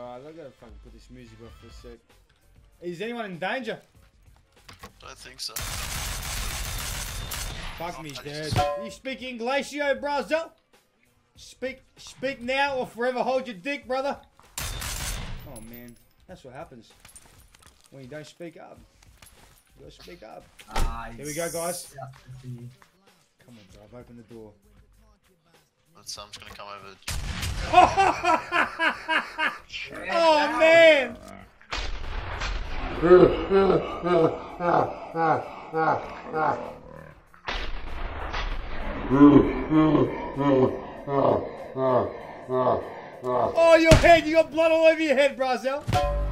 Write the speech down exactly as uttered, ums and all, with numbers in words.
Alright, I've got to fucking put this music off for a sec. Is anyone in danger? I don't think so. Fuck oh, me, dude. You speak Inglatio, Brazil? Speak, speak now or forever hold your dick, brother. Oh, man. That's what happens when you don't speak up. You gotta speak up. Ah, here we go, guys. Come on, bro. Open the door. But some's gonna come over. Oh, oh man! Oh, your head! You got blood all over your head, Brazil.